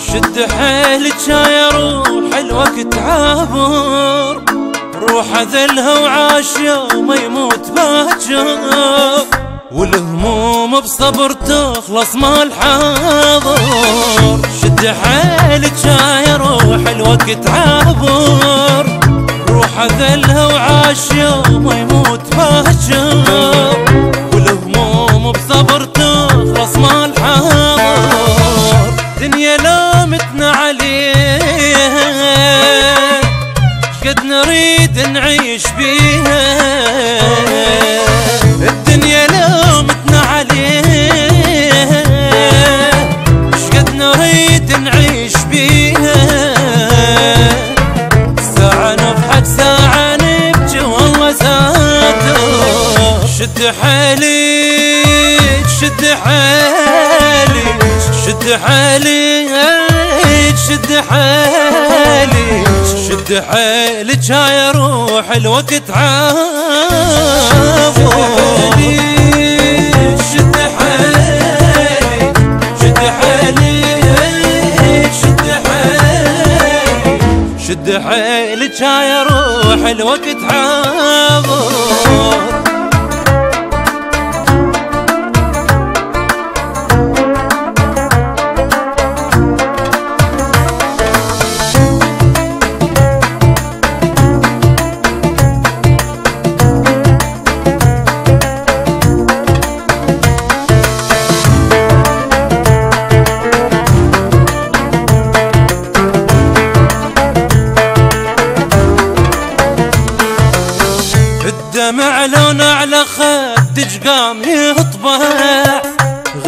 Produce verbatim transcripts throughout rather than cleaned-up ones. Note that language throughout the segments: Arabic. شد حيلك يا روح الوقت عابر، روح اذلها وعاشة وما يموت باجر، والهموم بصبر تخلص ما الحاضر. شد حيلك يا روح الوقت عابر، روح اذلها وعاشة وما يموت باجر، والهموم بصبر تخلص ما الحاضر. دنيا لامتنا عليها شقد نريد نعيش بيها، الدنيا لامتنا عليها شقد نريد نعيش بيها. ساعة نضحك ساعة نبكي والله ساتر. شد حيلك شد حيلك شد حيلك شد حيلك شد حيلك يا روح الوقت عابر. شد حيلك شد حيلك شد حيلك شد حيلك يا روح الوقت عابر. الدمع لون على خدك قام يطبع،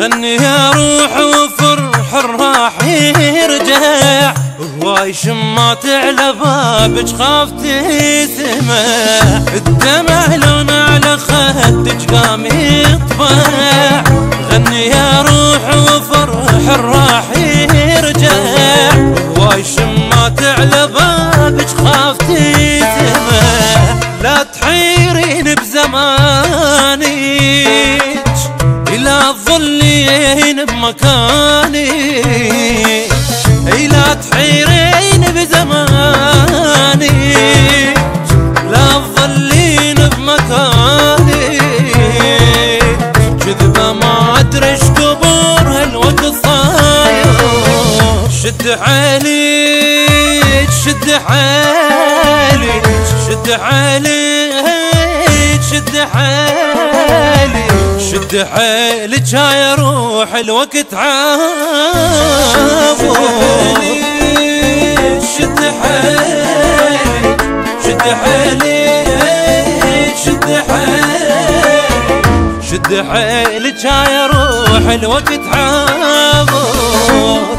غني يا روح وفرح الراح يرجع، هواي شمات على بابك خاف تسمع. الدمع لون على خدك قام يطبع، غني يا روح وفرح الراح يرجع، هواي شمات على بابك خاف تسمع. لا تحيرين بزمانك لا تظلين بمكانك، لا تحيرين بزمانك لا تظلين بمكانك. جذبة ما أدري شكبر هالوقت صاير. شد حيلك شد حيلك شد حيلك شد حيلك شد حيلك يا روح الوقت عابر. شد حيلك شد حيلك شد حيلك شد حيلك يا روح الوقت عابر.